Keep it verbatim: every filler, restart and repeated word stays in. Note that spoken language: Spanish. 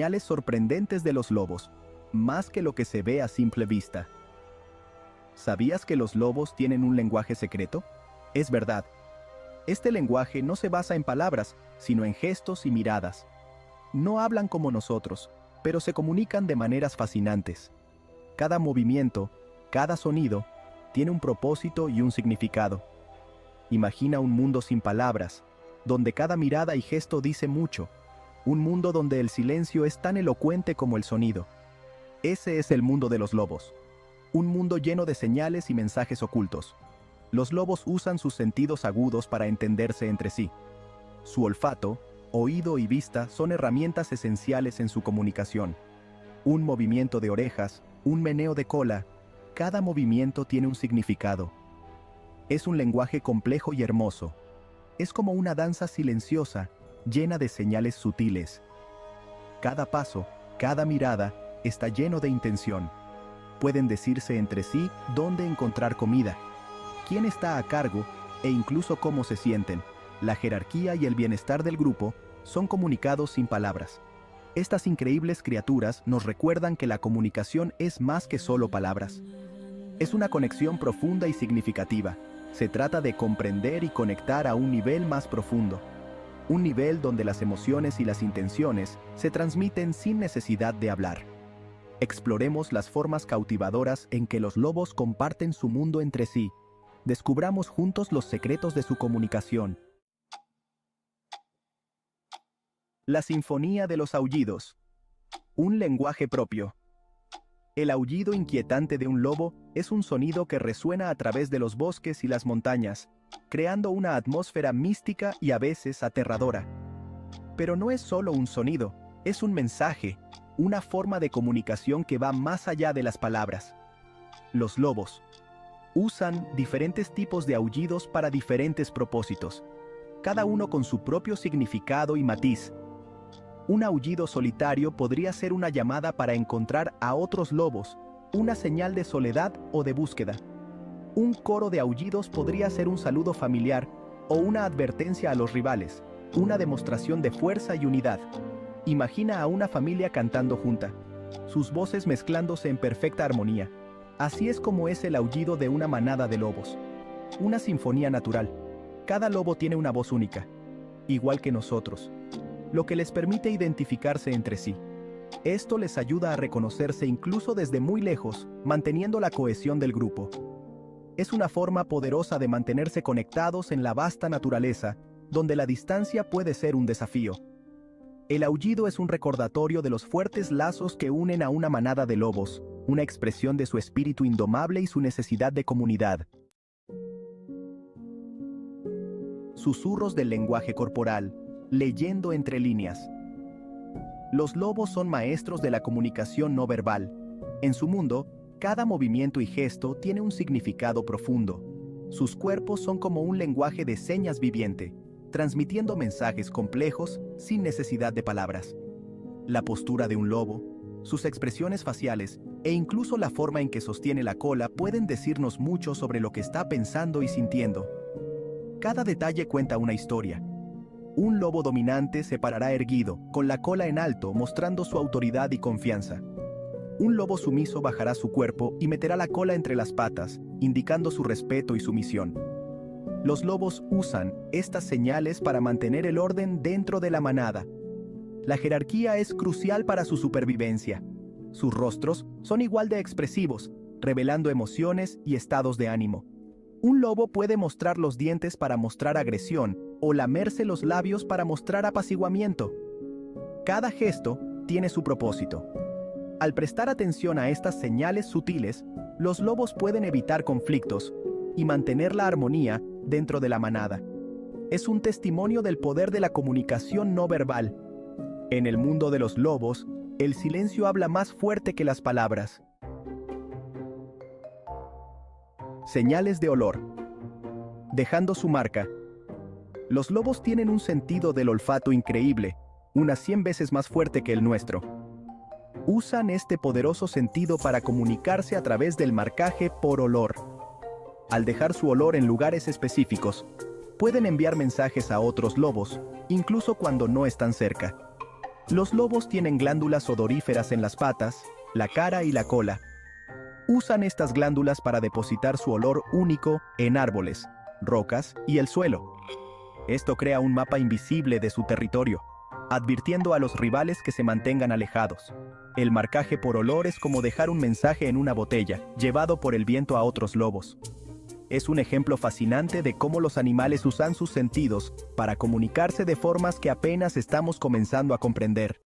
señales sorprendentes de los lobos, más que lo que se ve a simple vista. ¿Sabías que los lobos tienen un lenguaje secreto? Es verdad. Este lenguaje no se basa en palabras, sino en gestos y miradas. No hablan como nosotros, pero se comunican de maneras fascinantes. Cada movimiento, cada sonido, tiene un propósito y un significado. Imagina un mundo sin palabras, donde cada mirada y gesto dice mucho. Un mundo donde el silencio es tan elocuente como el sonido. Ese es el mundo de los lobos. Un mundo lleno de señales y mensajes ocultos. Los lobos usan sus sentidos agudos para entenderse entre sí. Su olfato, oído y vista son herramientas esenciales en su comunicación. Un movimiento de orejas, un meneo de cola, cada movimiento tiene un significado. Es un lenguaje complejo y hermoso. Es como una danza silenciosa, llena de señales sutiles. Cada paso, cada mirada, está lleno de intención. Pueden decirse entre sí dónde encontrar comida, quién está a cargo e incluso cómo se sienten. La jerarquía y el bienestar del grupo son comunicados sin palabras. Estas increíbles criaturas nos recuerdan que la comunicación es más que solo palabras. Es una conexión profunda y significativa. Se trata de comprender y conectar a un nivel más profundo. Un nivel donde las emociones y las intenciones se transmiten sin necesidad de hablar. Exploremos las formas cautivadoras en que los lobos comparten su mundo entre sí. Descubramos juntos los secretos de su comunicación. La sinfonía de los aullidos. Un lenguaje propio. El aullido inquietante de un lobo es un sonido que resuena a través de los bosques y las montañas, creando una atmósfera mística y a veces aterradora. Pero no es solo un sonido, es un mensaje, una forma de comunicación que va más allá de las palabras. Los lobos usan diferentes tipos de aullidos para diferentes propósitos, cada uno con su propio significado y matiz. Un aullido solitario podría ser una llamada para encontrar a otros lobos, una señal de soledad o de búsqueda. Un coro de aullidos podría ser un saludo familiar o una advertencia a los rivales, una demostración de fuerza y unidad. Imagina a una familia cantando junta, sus voces mezclándose en perfecta armonía. Así es como es el aullido de una manada de lobos. Una sinfonía natural. Cada lobo tiene una voz única, igual que nosotros, lo que les permite identificarse entre sí. Esto les ayuda a reconocerse incluso desde muy lejos, manteniendo la cohesión del grupo. Es una forma poderosa de mantenerse conectados en la vasta naturaleza, donde la distancia puede ser un desafío. El aullido es un recordatorio de los fuertes lazos que unen a una manada de lobos, una expresión de su espíritu indomable y su necesidad de comunidad. Susurros del lenguaje corporal, leyendo entre líneas. Los lobos son maestros de la comunicación no verbal. En su mundo, cada movimiento y gesto tiene un significado profundo. Sus cuerpos son como un lenguaje de señas viviente, transmitiendo mensajes complejos sin necesidad de palabras. La postura de un lobo, sus expresiones faciales e incluso la forma en que sostiene la cola pueden decirnos mucho sobre lo que está pensando y sintiendo. Cada detalle cuenta una historia. Un lobo dominante se parará erguido, con la cola en alto, mostrando su autoridad y confianza. Un lobo sumiso bajará su cuerpo y meterá la cola entre las patas, indicando su respeto y sumisión. Los lobos usan estas señales para mantener el orden dentro de la manada. La jerarquía es crucial para su supervivencia. Sus rostros son igual de expresivos, revelando emociones y estados de ánimo. Un lobo puede mostrar los dientes para mostrar agresión o lamerse los labios para mostrar apaciguamiento. Cada gesto tiene su propósito. Al prestar atención a estas señales sutiles, los lobos pueden evitar conflictos y mantener la armonía dentro de la manada. Es un testimonio del poder de la comunicación no verbal. En el mundo de los lobos, el silencio habla más fuerte que las palabras. Señales de olor. Dejando su marca. Los lobos tienen un sentido del olfato increíble, unas cien veces más fuerte que el nuestro. Usan este poderoso sentido para comunicarse a través del marcaje por olor. Al dejar su olor en lugares específicos, pueden enviar mensajes a otros lobos, incluso cuando no están cerca. Los lobos tienen glándulas odoríferas en las patas, la cara y la cola. Usan estas glándulas para depositar su olor único en árboles, rocas y el suelo. Esto crea un mapa invisible de su territorio, advirtiendo a los rivales que se mantengan alejados. El marcaje por olor es como dejar un mensaje en una botella, llevado por el viento a otros lobos. Es un ejemplo fascinante de cómo los animales usan sus sentidos para comunicarse de formas que apenas estamos comenzando a comprender.